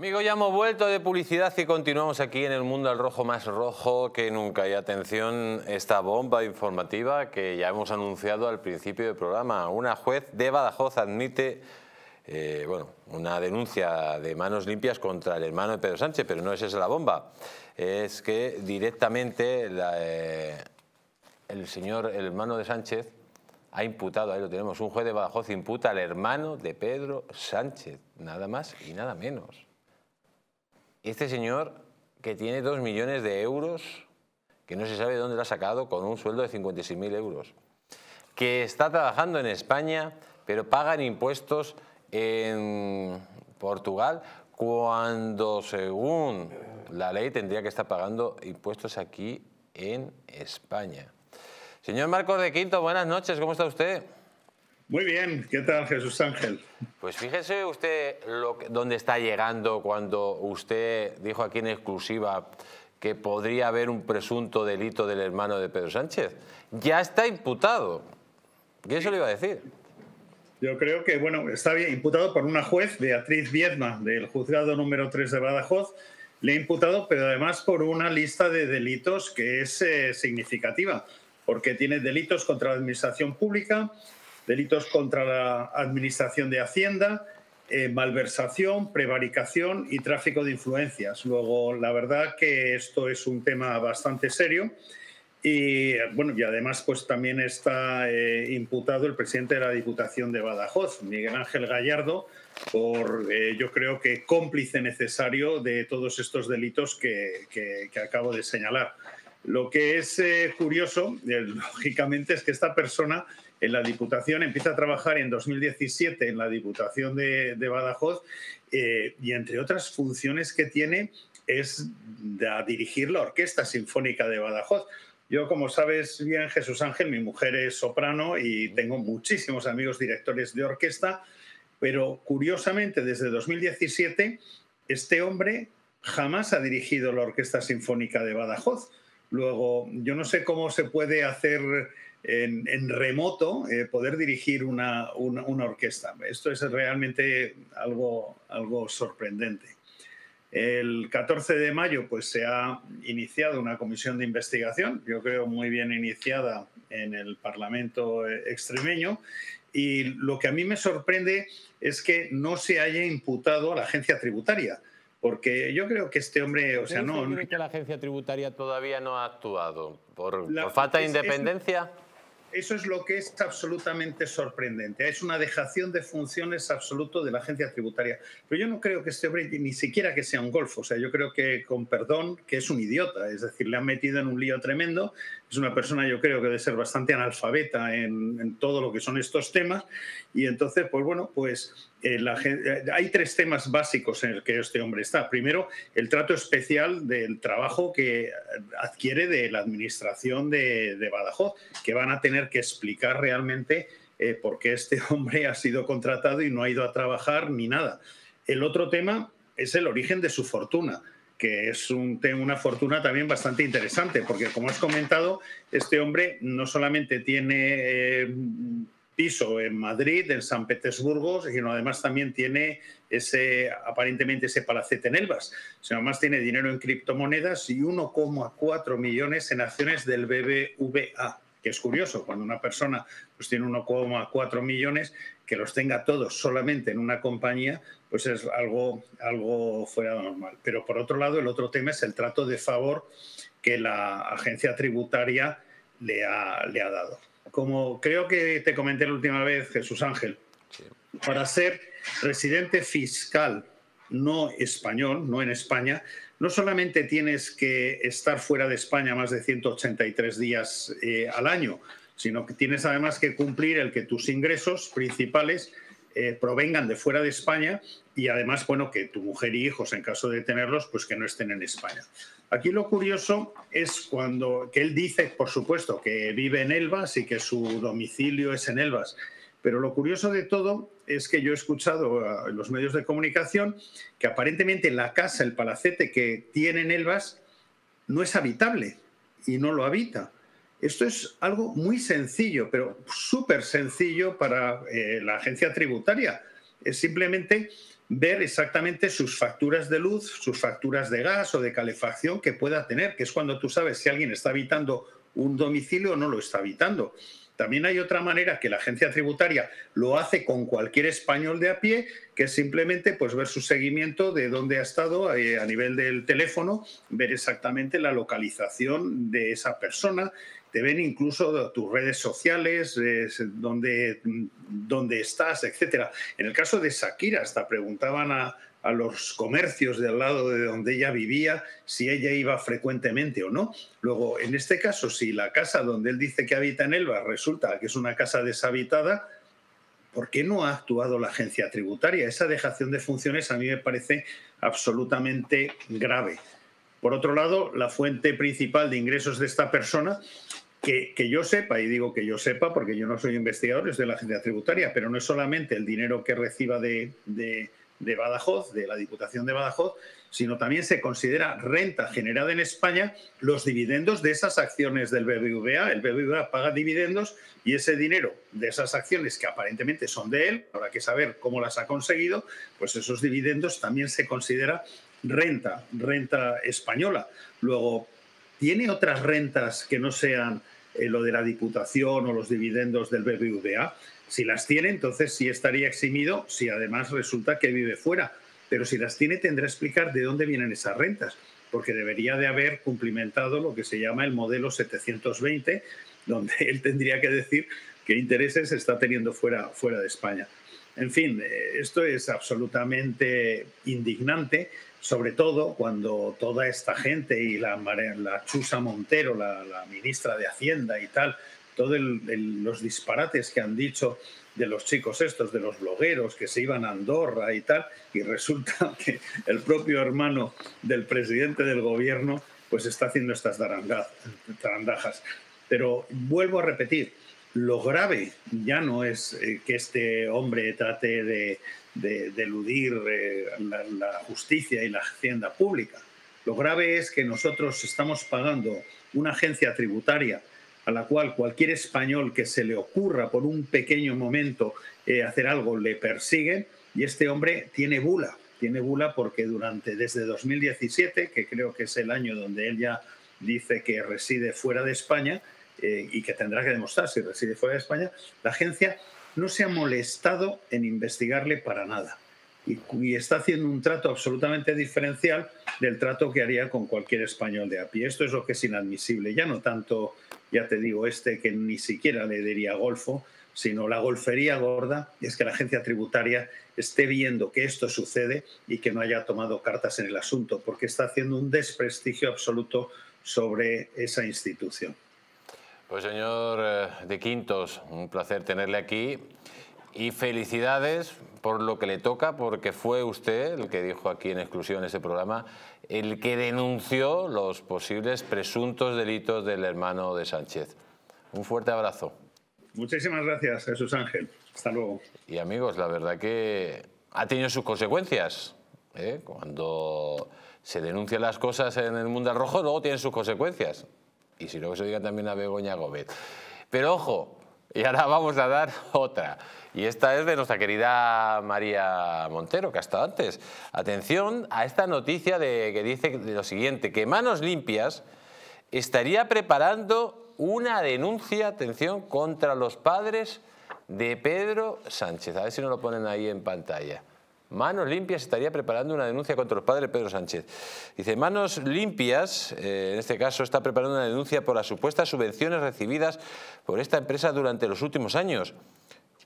Amigos, ya hemos vuelto de publicidad y continuamos aquí en el mundo al rojo, más rojo que nunca. Y atención, esta bomba informativa que ya hemos anunciado al principio del programa. Una juez de Badajoz admite una denuncia de Manos Limpias contra el hermano de Pedro Sánchez, pero no es esa la bomba. Es que directamente el hermano de Sánchez ha imputado, ahí lo tenemos, un juez de Badajoz imputa al hermano de Pedro Sánchez, nada más y nada menos. Este señor que tiene 2 millones de euros, que no se sabe dónde lo ha sacado, con un sueldo de 56.000 euros, que está trabajando en España, pero pagan impuestos en Portugal, cuando según la ley tendría que estar pagando impuestos aquí en España. Señor Marcos de Quinto, buenas noches, ¿cómo está usted? Muy bien, ¿qué tal, Jesús Ángel? Pues fíjese usted dónde está llegando cuando usted dijo aquí en exclusiva que podría haber un presunto delito del hermano de Pedro Sánchez. Ya está imputado. ¿Qué eso le iba a decir? Yo creo que, bueno, está bien imputado por una juez, Beatriz Viedma, del juzgado número 3 de Badajoz. Le ha imputado, pero además por una lista de delitos que es significativa, porque tiene delitos contra la administración pública, delitos contra la administración de Hacienda, malversación, prevaricación y tráfico de influencias. Luego, la verdad que esto es un tema bastante serio y, bueno, y además pues también está imputado el presidente de la Diputación de Badajoz, Miguel Ángel Gallardo, por yo creo que cómplice necesario de todos estos delitos que acabo de señalar. Lo que es curioso, lógicamente, es que esta persona en la Diputación empieza a trabajar en 2017 en la Diputación de Badajoz y entre otras funciones que tiene es dirigir la Orquesta Sinfónica de Badajoz. Yo, como sabes bien, Jesús Ángel, mi mujer es soprano y tengo muchísimos amigos directores de orquesta, pero curiosamente desde 2017 este hombre jamás ha dirigido la Orquesta Sinfónica de Badajoz. Luego, yo no sé cómo se puede hacer en remoto poder dirigir una orquesta. Esto es realmente algo sorprendente. El 14 de mayo pues, se ha iniciado una comisión de investigación, yo creo muy bien iniciada en el Parlamento extremeño, y lo que a mí me sorprende es que no se haya imputado a la agencia tributaria. Porque yo creo que este hombre... O sea, no creo que la agencia tributaria todavía no ha actuado por falta de independencia. Eso es lo que es absolutamente sorprendente. Es una dejación de funciones absoluto de la agencia tributaria. Pero yo no creo que este hombre ni siquiera que sea un golfo. O sea, yo creo que, con perdón, que es un idiota. Es decir, le han metido en un lío tremendo. Es una persona, yo creo, que debe ser bastante analfabeta en todo lo que son estos temas. Y entonces, pues bueno, pues... hay 3 temas básicos en el que este hombre está. Primero, el trato especial del trabajo que adquiere de la administración de Badajoz, que van a tener que explicar realmente por qué este hombre ha sido contratado y no ha ido a trabajar ni nada. El otro tema es el origen de su fortuna, que es una fortuna también bastante interesante, porque como has comentado, este hombre no solamente tiene... piso en Madrid, en San Petersburgo, sino además también tiene aparentemente ese palacete en Elvas. Sino además tiene dinero en criptomonedas y 1,4 millones en acciones del BBVA, que es curioso, cuando una persona pues, tiene 1,4 millones, que los tenga todos solamente en una compañía, pues es algo fuera de normal. Pero por otro lado, el otro tema es el trato de favor que la agencia tributaria le ha dado. Como creo que te comenté la última vez, Jesús Ángel, para ser residente fiscal no español, no en España, no solamente tienes que estar fuera de España más de 183 días al año, sino que tienes además que cumplir el que tus ingresos principales provengan de fuera de España y además, bueno, que tu mujer y hijos, en caso de tenerlos, pues que no estén en España. Aquí lo curioso es que él dice, por supuesto, que vive en Elvas y que su domicilio es en Elvas, pero lo curioso de todo es que yo he escuchado en los medios de comunicación que aparentemente la casa, el palacete que tiene en Elvas no es habitable y no lo habita. Esto es algo muy sencillo, pero súper sencillo para la agencia tributaria. Es simplemente ver exactamente sus facturas de luz, sus facturas de gas o de calefacción que pueda tener, que es cuando tú sabes si alguien está habitando un domicilio o no lo está habitando. También hay otra manera que la agencia tributaria lo hace con cualquier español de a pie, que es simplemente pues, ver su seguimiento de dónde ha estado a nivel del teléfono, ver exactamente la localización de esa persona. Te ven incluso tus redes sociales, dónde estás, etc. En el caso de Shakira, hasta preguntaban a los comercios de al lado de donde ella vivía si ella iba frecuentemente o no. Luego, en este caso, si la casa donde él dice que habita en Elba resulta que es una casa deshabitada, ¿por qué no ha actuado la agencia tributaria? Esa dejación de funciones a mí me parece absolutamente grave. Por otro lado, la fuente principal de ingresos de esta persona, que yo sepa, y digo que yo sepa porque yo no soy investigador, es de la agencia tributaria, pero no es solamente el dinero que reciba de Badajoz, de la Diputación de Badajoz, sino también se considera renta generada en España los dividendos de esas acciones del BBVA. El BBVA paga dividendos y ese dinero de esas acciones que aparentemente son de él, habrá que saber cómo las ha conseguido, pues esos dividendos también se considera renta española. Luego, ¿tiene otras rentas que no sean lo de la Diputación o los dividendos del BBVA? Si las tiene, entonces sí estaría eximido, si además resulta que vive fuera. Pero si las tiene, tendrá que explicar de dónde vienen esas rentas, porque debería de haber cumplimentado lo que se llama el modelo 720, donde él tendría que decir qué intereses está teniendo fuera de España. En fin, esto es absolutamente indignante, sobre todo cuando toda esta gente y la Chusa Montero, la ministra de Hacienda y tal, todos los disparates que han dicho de los chicos estos, de los blogueros que se iban a Andorra y tal, y resulta que el propio hermano del presidente del gobierno pues está haciendo estas zarandajas. Pero vuelvo a repetir, lo grave ya no es que este hombre trate de eludir la justicia y la hacienda pública. Lo grave es que nosotros estamos pagando una agencia tributaria a la cual cualquier español que se le ocurra por un pequeño momento hacer algo le persigue, y este hombre tiene bula porque desde 2017, que creo que es el año donde él ya dice que reside fuera de España y que tendrá que demostrar si reside fuera de España, la agencia no se ha molestado en investigarle para nada y está haciendo un trato absolutamente diferencial del trato que haría con cualquier español de a pie. Esto es lo que es inadmisible, ya no tanto, ya te digo, que ni siquiera le diría golfo, sino la golfería gorda es que la agencia tributaria esté viendo que esto sucede y que no haya tomado cartas en el asunto, porque está haciendo un desprestigio absoluto sobre esa institución. Pues señor de Quintos, un placer tenerle aquí y felicidades por lo que le toca, porque fue usted el que dijo aquí en exclusión en este programa el que denunció los posibles presuntos delitos del hermano de Sánchez. Un fuerte abrazo. Muchísimas gracias, Jesús Ángel. Hasta luego. Y amigos, la verdad que ha tenido sus consecuencias, ¿eh? Cuando se denuncian las cosas en el mundo al rojo, luego tienen sus consecuencias. Y si luego se diga también a Begoña Gómez. Pero ojo, y ahora vamos a dar otra. Y esta es de nuestra querida María Montero, que ha estado antes. Atención a esta noticia que dice lo siguiente, que Manos Limpias estaría preparando una denuncia, atención, contra los padres de Pedro Sánchez. A ver si nos lo ponen ahí en pantalla. Manos Limpias estaría preparando una denuncia contra los padres de Pedro Sánchez. Dice, Manos Limpias, en este caso, está preparando una denuncia por las supuestas subvenciones recibidas por esta empresa durante los últimos años.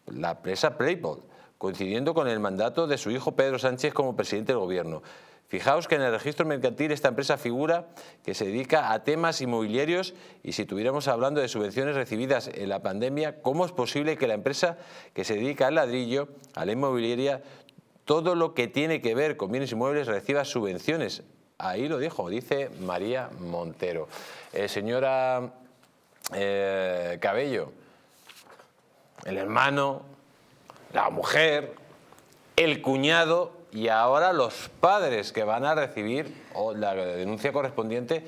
La empresa PlayPod, coincidiendo con el mandato de su hijo Pedro Sánchez como presidente del gobierno. Fijaos que en el registro mercantil esta empresa figura que se dedica a temas inmobiliarios y si estuviéramos hablando de subvenciones recibidas en la pandemia, ¿cómo es posible que la empresa que se dedica al ladrillo, a la inmobiliaria, todo lo que tiene que ver con bienes inmuebles reciba subvenciones? Ahí lo dijo, dice María Montero. Señora Cabello, el hermano, la mujer, el cuñado y ahora los padres que van a recibir la denuncia correspondiente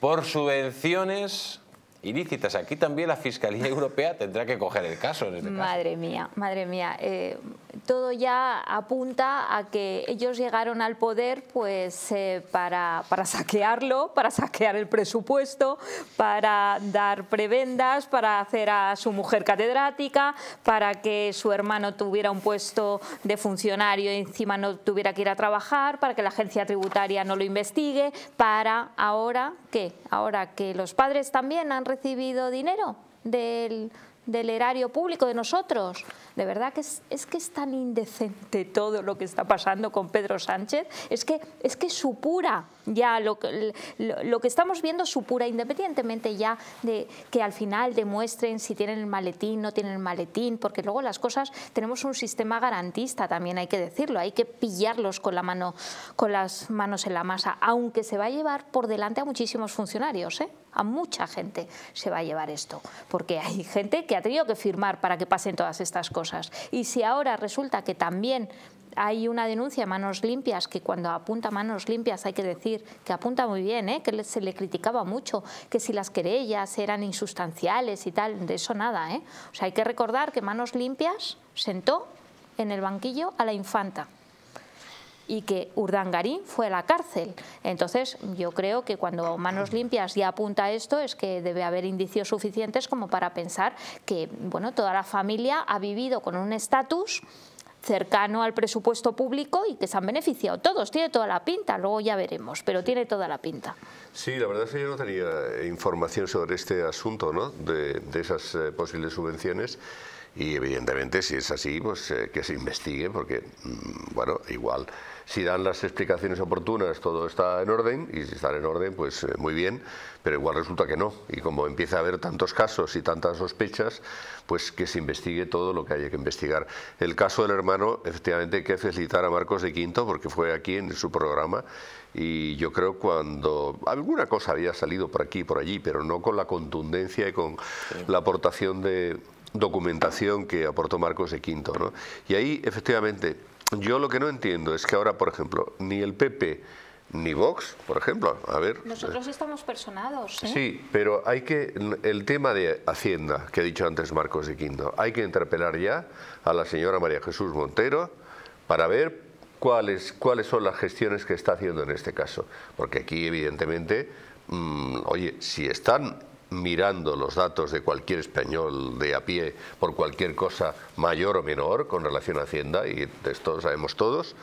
por subvenciones ilícitas. Aquí también la Fiscalía Europea tendrá que coger el caso. En este caso. Madre mía, madre mía. todo ya apunta a que ellos llegaron al poder pues para saquearlo, para saquear el presupuesto, para dar prebendas, para hacer a su mujer catedrática, para que su hermano tuviera un puesto de funcionario y encima no tuviera que ir a trabajar, para que la agencia tributaria no lo investigue, para ahora ¿qué? Ahora que los padres también han recibido dinero del erario público, de nosotros. De verdad que es tan indecente todo lo que está pasando con Pedro Sánchez. Es que supura ya lo que estamos viendo, supura, independientemente ya de que al final demuestren si tienen el maletín, no tienen el maletín, porque luego las cosas, tenemos un sistema garantista también, hay que decirlo, hay que pillarlos con las manos en la masa, aunque se va a llevar por delante a muchísimos funcionarios, ¿eh? A mucha gente se va a llevar esto, porque hay gente que ha tenido que firmar para que pasen todas estas cosas. Y si ahora resulta que también hay una denuncia a Manos Limpias, que cuando apunta a Manos Limpias hay que decir que apunta muy bien, ¿eh? Que se le criticaba mucho, que si las querellas eran insustanciales y tal, de eso nada, ¿eh? O sea, hay que recordar que Manos Limpias sentó en el banquillo a la Infanta y que Urdangarín fue a la cárcel. Entonces yo creo que cuando Manos Limpias ya apunta a esto es que debe haber indicios suficientes como para pensar que, bueno, toda la familia ha vivido con un estatus cercano al presupuesto público y que se han beneficiado todos. Tiene toda la pinta, luego ya veremos, pero tiene toda la pinta. Sí, la verdad es que yo no tenía información sobre este asunto, ¿no? de esas posibles subvenciones. Y evidentemente, si es así, pues que se investigue, porque, bueno, igual, si dan las explicaciones oportunas, todo está en orden, y si están en orden, pues muy bien, pero igual resulta que no. Y como empieza a haber tantos casos y tantas sospechas, pues que se investigue todo lo que haya que investigar. El caso del hermano, efectivamente, hay que felicitar a Marcos de Quinto, porque fue aquí en su programa, y yo creo cuando alguna cosa había salido por aquí y por allí, pero no con la contundencia y con la aportación de documentación que aportó Marcos de Quinto, ¿no? Y ahí, efectivamente, yo lo que no entiendo es que ahora, por ejemplo, ni el PP ni Vox, por ejemplo, a ver... Nosotros estamos personados, ¿eh? Sí, pero hay que... El tema de Hacienda, que ha dicho antes Marcos de Quinto, hay que interpelar ya a la señora María Jesús Montero para ver cuáles son las gestiones que está haciendo en este caso. Porque aquí, evidentemente, oye, si están mirando los datos de cualquier español de a pie por cualquier cosa mayor o menor con relación a Hacienda, y de esto lo sabemos todos,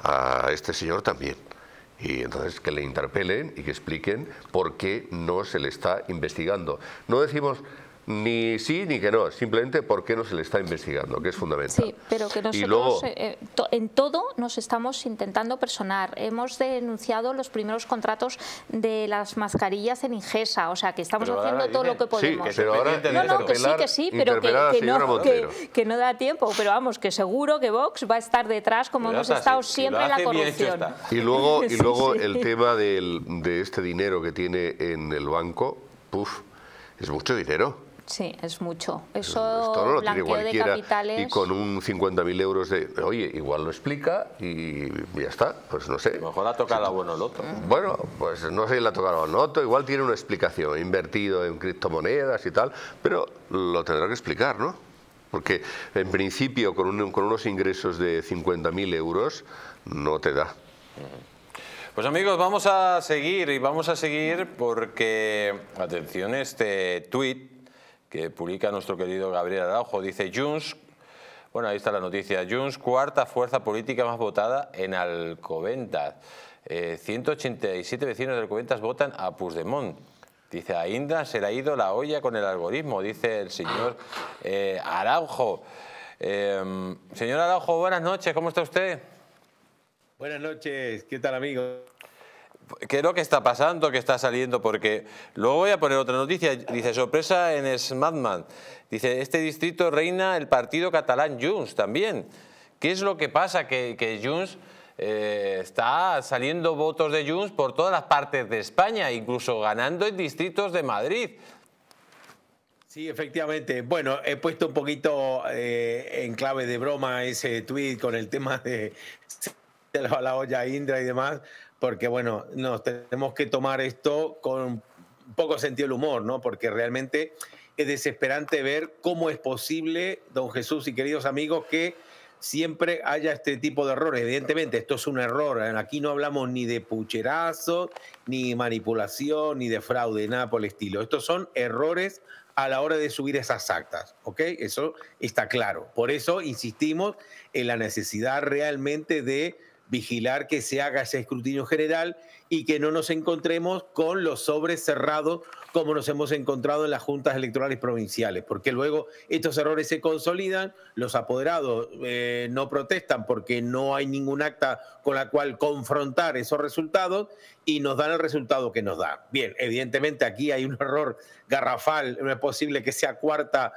a este señor también. Y entonces que le interpelen y que expliquen por qué no se le está investigando. No decimos ni sí ni que no, simplemente por qué no se le está investigando, que es fundamental. Sí, pero que nosotros luego, en todo nos estamos intentando personar. Hemos denunciado los primeros contratos de las mascarillas en Ingesa, o sea que estamos haciendo todo lo que podemos. Sí, pero ahora que sí, pero que no da tiempo, pero vamos, que seguro que Vox va a estar detrás, como hemos estado siempre en la corrupción. Y luego el tema de este dinero que tiene en el banco, ¡puf! Es mucho dinero. Sí, es mucho. Eso no lo blanqueo tiene cualquiera, de capitales. Y con un 50.000 euros de... Oye, igual lo explica y ya está. Pues no sé. A lo mejor ha tocado bueno el otro. Bueno, pues no sé si le ha tocado al otro. Igual tiene una explicación. Invertido en criptomonedas y tal. Pero lo tendrá que explicar, ¿no? Porque en principio con unos ingresos de 50.000 euros no te da. Pues amigos, vamos a seguir y vamos a seguir porque... Atención, este tuit que publica nuestro querido Gabriel Araujo, dice Junts, bueno, ahí está la noticia, Junts, cuarta fuerza política más votada en Alcobendas. 187 vecinos de Alcobendas votan a Puigdemont. Dice, a Indra se le ha ido la olla con el algoritmo, dice el señor Araujo. Señor Araujo, buenas noches, ¿cómo está usted? Buenas noches, ¿qué tal, amigo? ¿Qué es lo que está pasando, que está saliendo? Porque luego voy a poner otra noticia. Dice, sorpresa en Smartman. Dice, este distrito reina el partido catalán Junts también. ¿Qué es lo que pasa? Que Junts está saliendo votos de Junts por todas las partes de España, incluso ganando en distritos de Madrid. Sí, efectivamente. Bueno, he puesto un poquito en clave de broma ese tuit con el tema de la olla Indra y demás, porque bueno, nos tenemos que tomar esto con poco sentido del humor, ¿no? Porque realmente es desesperante ver cómo es posible, don Jesús y queridos amigos, que siempre haya este tipo de errores. Evidentemente, esto es un error. Aquí no hablamos ni de pucherazo, ni manipulación, ni de fraude, nada por el estilo. Estos son errores a la hora de subir esas actas, ¿ok? Eso está claro. Por eso insistimos en la necesidad realmente de vigilar que se haga ese escrutinio general y que no nos encontremos con los sobres cerrados como nos hemos encontrado en las juntas electorales provinciales, porque luego estos errores se consolidan, los apoderados no protestan porque no hay ningún acta con la cual confrontar esos resultados y nos dan el resultado que nos dan. Bien, evidentemente aquí hay un error garrafal, no es posible que sea cuarta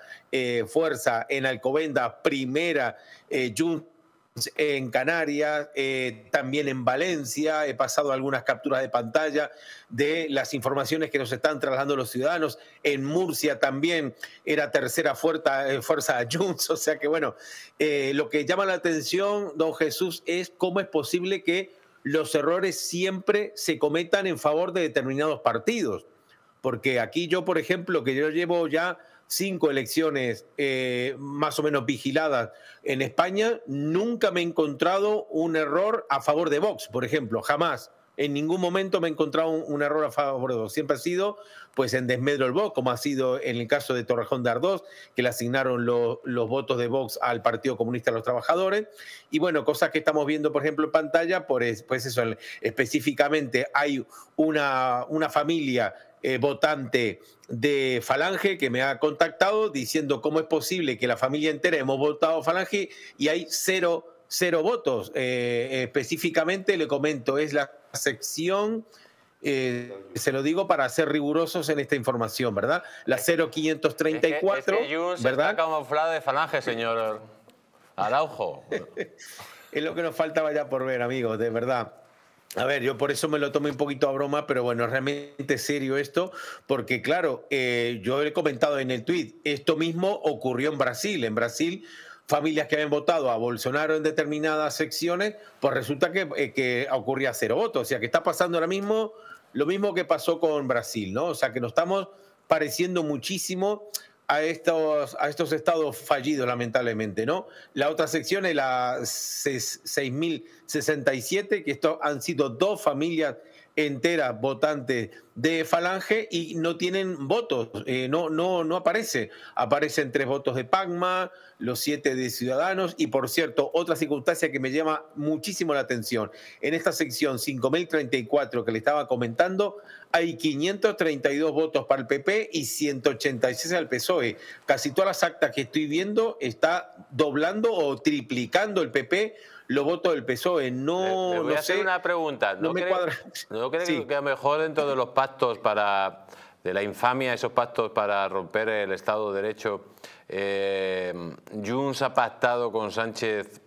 fuerza en Alcobendas, primera Junts en Canarias, también en Valencia. He pasado algunas capturas de pantalla de las informaciones que nos están trasladando los ciudadanos. En Murcia también era tercera fuerza Junts. O sea que, bueno, lo que llama la atención, don Jesús, es cómo es posible que los errores siempre se cometan en favor de determinados partidos. Porque aquí yo, por ejemplo, que yo llevo ya 5 elecciones más o menos vigiladas en España, nunca me he encontrado un error a favor de Vox, por ejemplo, jamás. En ningún momento me he encontrado un error a favor de Vox. Siempre ha sido pues en desmedro del Vox, como ha sido en el caso de Torrejón de Ardós, que le asignaron los votos de Vox al Partido Comunista de los Trabajadores. Y bueno, cosas que estamos viendo, por ejemplo, en pantalla, pues eso, específicamente hay una familia votante de Falange que me ha contactado diciendo cómo es posible que la familia entera hemos votado Falange y hay cero votos. Específicamente, le comento, es la sección, se lo digo para ser rigurosos en esta información, ¿verdad? La 0534, es que ¿verdad? Está camuflado de Falange, señor Araujo. Es lo que nos faltaba ya por ver, amigos, de verdad. A ver, yo por eso me lo tomé un poquito a broma, pero bueno, es realmente serio esto, porque claro, yo he comentado en el tuit, esto mismo ocurrió en Brasil. En Brasil, familias que habían votado a Bolsonaro en determinadas secciones, pues resulta que ocurría 0 votos. O sea, que está pasando ahora mismo lo mismo que pasó con Brasil, ¿no? O sea, que nos estamos pareciendo muchísimo a estos estados fallidos, lamentablemente, ¿no? La otra sección es la 6067, que esto han sido 2 familias enteras votantes de Falange y no tienen votos, no aparece. Aparecen 3 votos de PACMA, los 7 de Ciudadanos y, por cierto, otra circunstancia que me llama muchísimo la atención. En esta sección 5034 que le estaba comentando, hay 532 votos para el PP y 186 al PSOE. Casi todas las actas que estoy viendo está doblando o triplicando el PP los votos del PSOE. No, le voy a hacer una pregunta. No me cuadra. ¿No creo que a lo mejor dentro de los pactos de la infamia, esos pactos para romper el Estado de Derecho, Junts ha pactado con Sánchez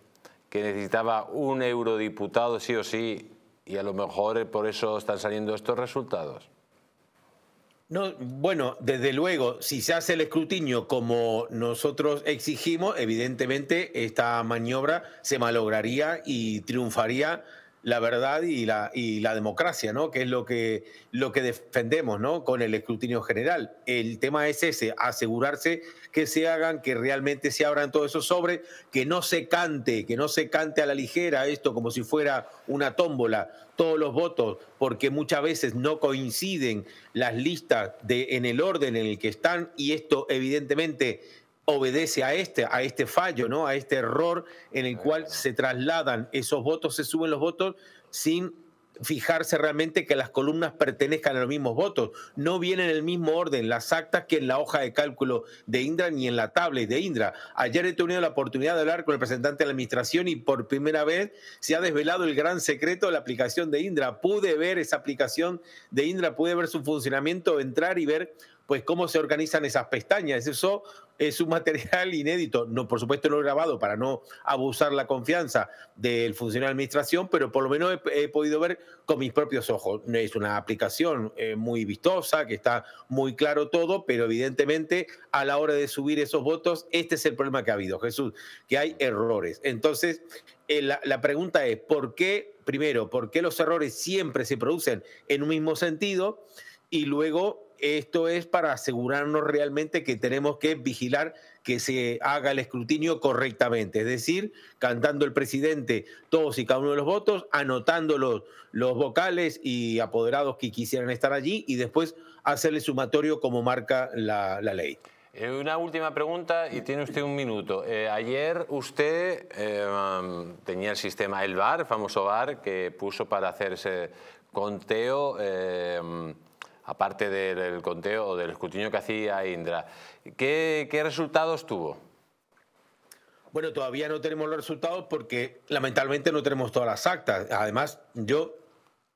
que necesitaba un eurodiputado sí o sí y a lo mejor por eso están saliendo estos resultados? No, bueno, desde luego, si se hace el escrutinio como nosotros exigimos, evidentemente esta maniobra se malograría y triunfaría la verdad y la democracia, ¿no? Que es lo que defendemos, ¿no? Con el escrutinio general. El tema es ese, asegurarse que se hagan, que realmente se abran todos esos sobres, que no se cante a la ligera esto como si fuera una tómbola, todos los votos, porque muchas veces no coinciden las listas en el orden en el que están y esto evidentemente obedece a este fallo, ¿no? A este error en el cual se trasladan esos votos, se suben los votos sin fijarse realmente que las columnas pertenezcan a los mismos votos. No vienen en el mismo orden las actas que en la hoja de cálculo de Indra ni en la tablet de Indra. Ayer he tenido la oportunidad de hablar con el representante de la administración y por primera vez se ha desvelado el gran secreto de la aplicación de Indra. Pude ver esa aplicación de Indra, pude ver su funcionamiento, entrar y ver pues cómo se organizan esas pestañas. Eso es un material inédito. No, por supuesto no he grabado para no abusar la confianza del funcionario de administración, pero por lo menos he podido ver con mis propios ojos. Es una aplicación muy vistosa, que está muy claro todo, pero evidentemente a la hora de subir esos votos, este es el problema que ha habido, Jesús, que hay errores. Entonces, la pregunta es, ¿por qué, primero, por qué los errores siempre se producen en un mismo sentido? Y luego, esto es para asegurarnos realmente que tenemos que vigilar que se haga el escrutinio correctamente, es decir, cantando el presidente todos y cada uno de los votos, anotando los vocales y apoderados que quisieran estar allí y después hacerle sumatorio como marca la ley. Una última pregunta y tiene usted un minuto. Ayer usted tenía el sistema, el VAR, el famoso VAR, que puso para hacerse conteo, aparte del conteo o del escrutinio que hacía Indra. ¿Qué resultados tuvo? Bueno, todavía no tenemos los resultados porque lamentablemente no tenemos todas las actas. Además, yo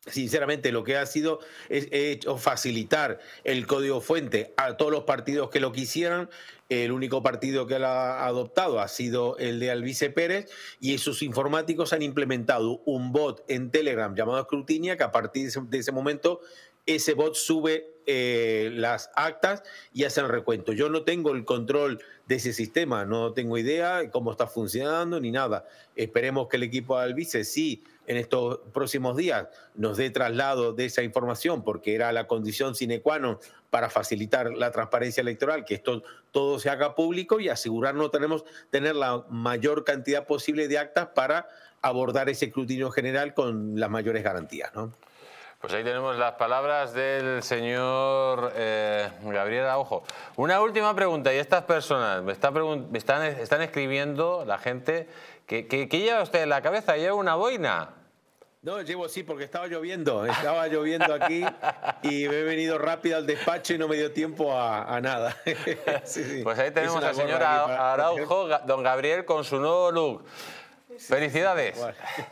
sinceramente lo que ha sido es hecho facilitar el código fuente a todos los partidos que lo quisieran. El único partido que lo ha adoptado ha sido el de Álvise Pérez y sus informáticos han implementado un bot en Telegram llamado Escrutinia, que a partir de ese momento ese bot sube las actas y hacen recuento. Yo no tengo el control de ese sistema, no tengo idea de cómo está funcionando ni nada. Esperemos que el equipo de Alvice sí en estos próximos días nos dé traslado de esa información, porque era la condición sine qua non para facilitar la transparencia electoral, que esto todo se haga público y asegurarnos tener la mayor cantidad posible de actas para abordar ese escrutinio general con las mayores garantías, ¿no? Pues ahí tenemos las palabras del señor Gabriel Araujo. Una última pregunta, y estas personas me están escribiendo, la gente, ¿qué lleva usted en la cabeza? ¿Lleva una boina? No, llevo sí, porque estaba lloviendo aquí y me he venido rápido al despacho y no me dio tiempo a nada. Sí, sí. Pues ahí tenemos al señor Araujo, don Gabriel, con su nuevo look. Sí, felicidades,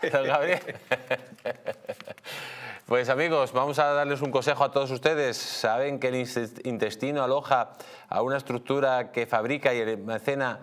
sí, don Gabriel. Pues amigos, vamos a darles un consejo a todos ustedes. Saben que el intestino aloja a una estructura que fabrica y almacena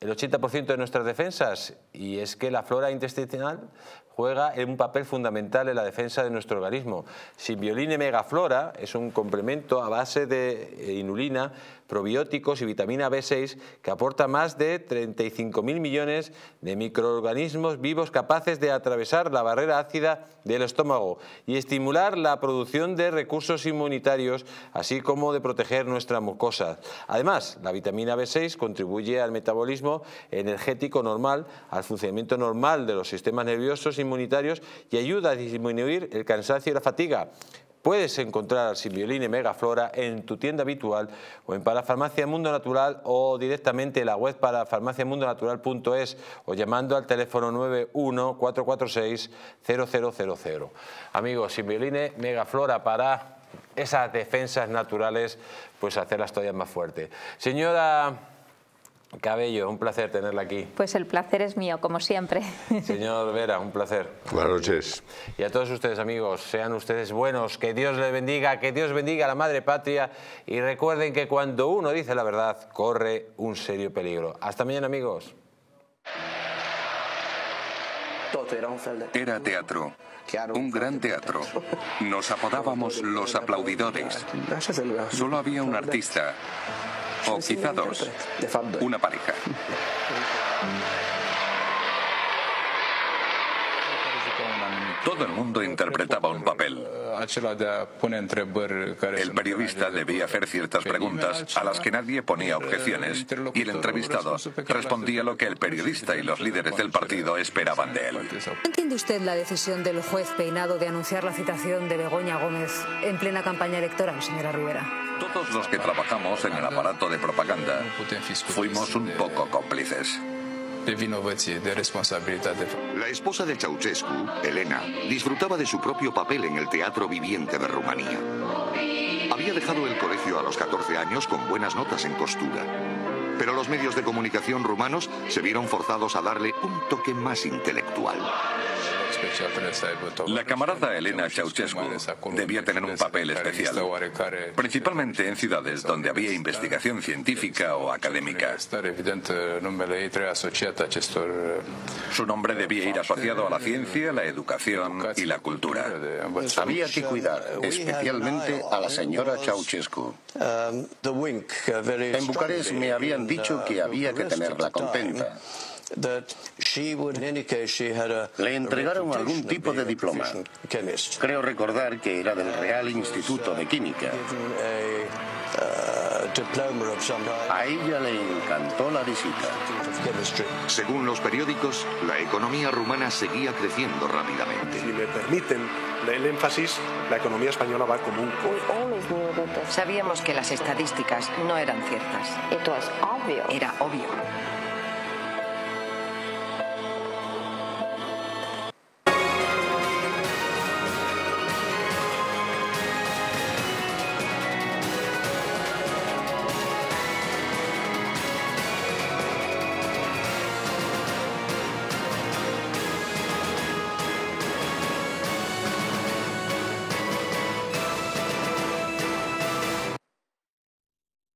el 80% de nuestras defensas, y es que la flora intestinal juega un papel fundamental en la defensa de nuestro organismo. Symbioline Megaflora es un complemento a base de inulina, probióticos y vitamina B6 que aporta más de 35.000 millones de microorganismos vivos capaces de atravesar la barrera ácida del estómago y estimular la producción de recursos inmunitarios, así como de proteger nuestra mucosa. Además, la vitamina B6 contribuye al metabolismo energético normal, al funcionamiento normal de los sistemas nerviosos y inmunitarios y ayuda a disminuir el cansancio y la fatiga. Puedes encontrar Symbioline Megaflora en tu tienda habitual o en Parafarmacia Mundo Natural o directamente en la web parafarmaciamundonatural.es o llamando al teléfono 91-446-0000. Amigos, Symbioline Megaflora para esas defensas naturales, pues hacerlas todavía más fuertes. Señora Cabello, un placer tenerla aquí. Pues el placer es mío, como siempre. Señor Vera, un placer. Buenas noches. Y a todos ustedes, amigos, sean ustedes buenos, que Dios les bendiga, que Dios bendiga a la madre patria y recuerden que cuando uno dice la verdad, corre un serio peligro. Hasta mañana, amigos. Era teatro, un gran teatro. Nos apodábamos los aplaudidores. Solo había un artista. O quizá dos, una pareja. Todo el mundo interpretaba un papel. El periodista debía hacer ciertas preguntas a las que nadie ponía objeciones y el entrevistado respondía lo que el periodista y los líderes del partido esperaban de él. ¿Entiende usted la decisión del juez Peinado de anunciar la citación de Begoña Gómez en plena campaña electoral, señora Rivera? Todos los que trabajamos en el aparato de propaganda fuimos un poco cómplices. La esposa de Ceausescu, Elena, disfrutaba de su propio papel en el teatro viviente de Rumanía. Había dejado el colegio a los 14 años con buenas notas en costura, pero los medios de comunicación rumanos se vieron forzados a darle un toque más intelectual. La camarada Elena Ceausescu debía tener un papel especial, principalmente en ciudades donde había investigación científica o académica. Su nombre debía ir asociado a la ciencia, la educación y la cultura. Había que cuidar especialmente a la señora Ceausescu. En Bucarest me habían dicho que había que tenerla contenta. Le entregaron algún tipo de diploma. Creo recordar que era del Real Instituto de Química. A ella le encantó la visita. Según los periódicos, la economía rumana seguía creciendo rápidamente. Si me permiten el énfasis, la economía española va como un cohete. Sabíamos que las estadísticas no eran ciertas. Era obvio.